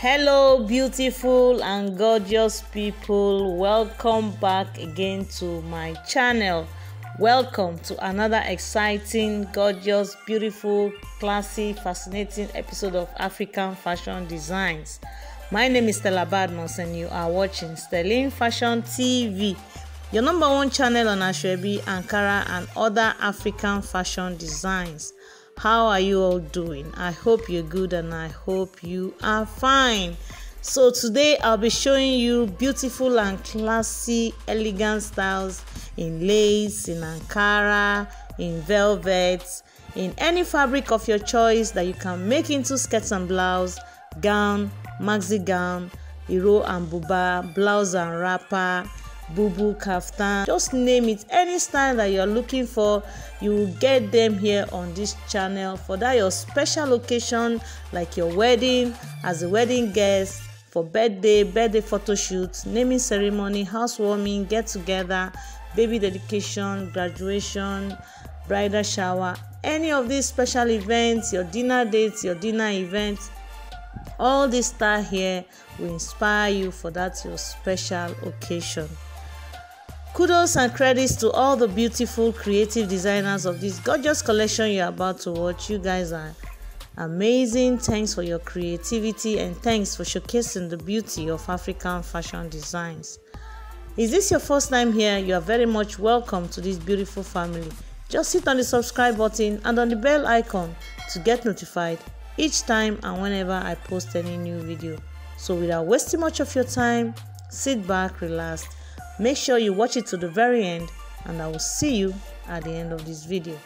Hello beautiful and gorgeous people, welcome back again to my channel. Welcome to another exciting, gorgeous, beautiful, classy, fascinating episode of African Fashion Designs. My name is Stella Badmus and you are watching Stellyn Fashion TV, your #1 channel on Ashwebi, Ankara and other African fashion designs. How are you all doing? I hope you're good and I hope you are fine. So today I'll be showing you beautiful and classy, elegant styles in lace, in Ankara, in velvet, in any fabric of your choice that you can make into skirts and blouse, gown, maxi gown, Iro and Buba, blouse and wrapper, bubu, kaftan, just name it. Any style that you're looking for, you will get them here on this channel for that your special occasion, like your wedding, as a wedding guest, for birthday photo shoots, naming ceremony, housewarming, get together, baby dedication, graduation, bridal shower, any of these special events, your dinner dates, your dinner events. All this style here will inspire you for that your special occasion. Kudos and credits to all the beautiful creative designers of this gorgeous collection you're about to watch. You guys are amazing. Thanks for your creativity and thanks for showcasing the beauty of African fashion designs. Is this your first time here? You are very much welcome to this beautiful family. Just hit on the subscribe button and on the bell icon to get notified each time and whenever I post any new video. So without wasting much of your time, sit back, relax. Make sure you watch it to the very end and I will see you at the end of this video.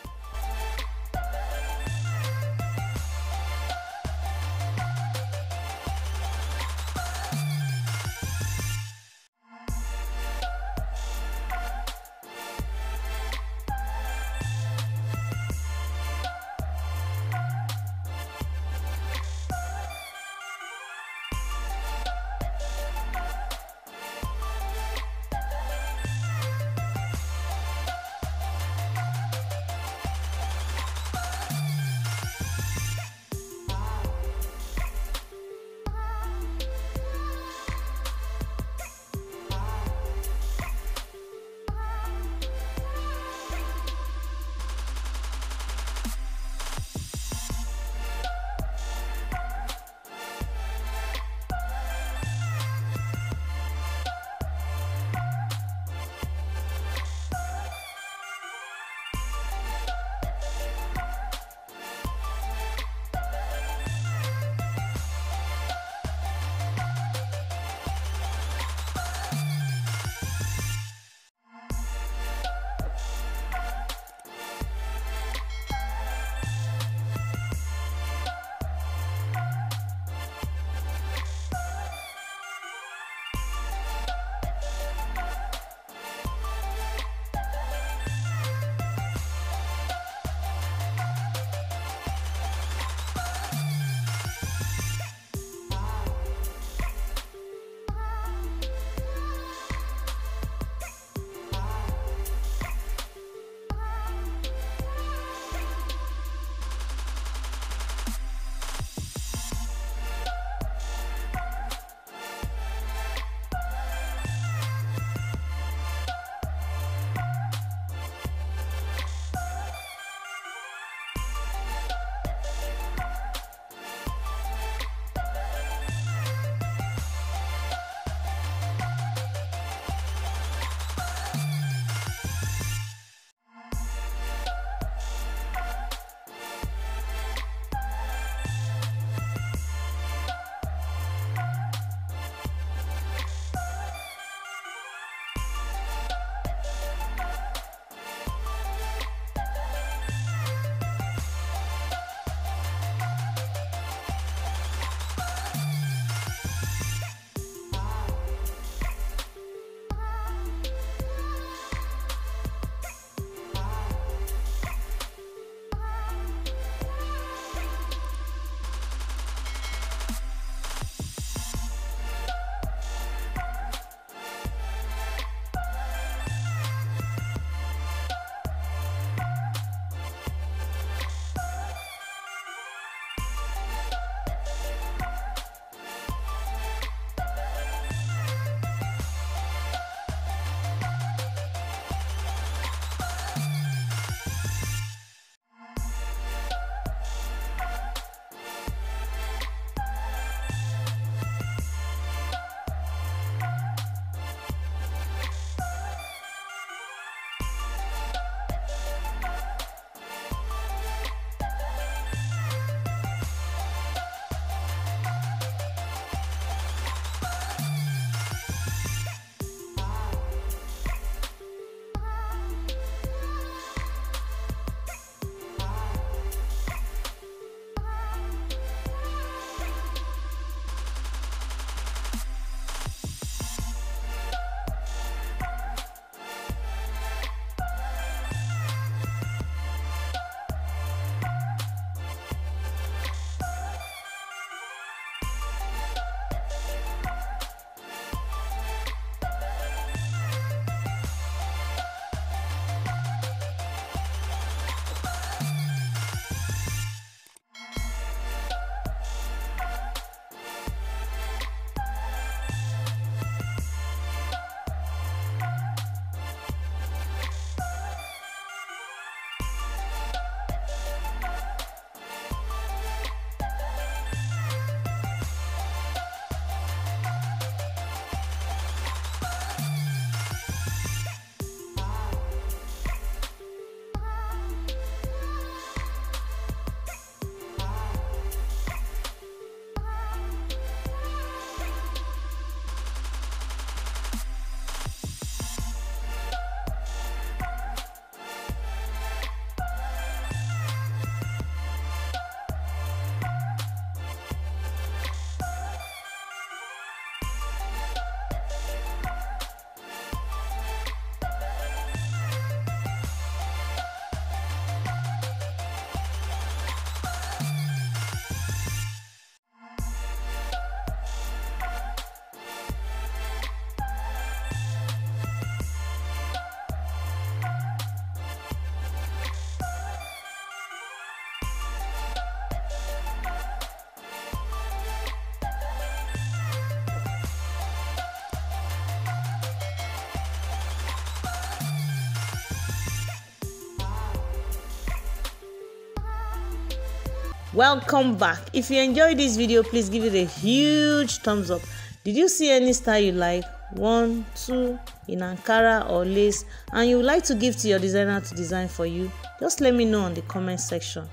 Welcome back. If you enjoyed this video, please give it a huge thumbs up. Did you see any style you like, 1, 2 in Ankara or lace, and you would like to give to your designer to design for you? Just let me know on the comment section.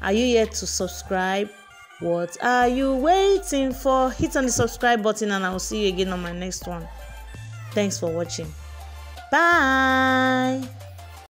Are you yet to subscribe? What are you waiting for? Hit on the subscribe button and I will see you again on my next one. Thanks for watching. Bye.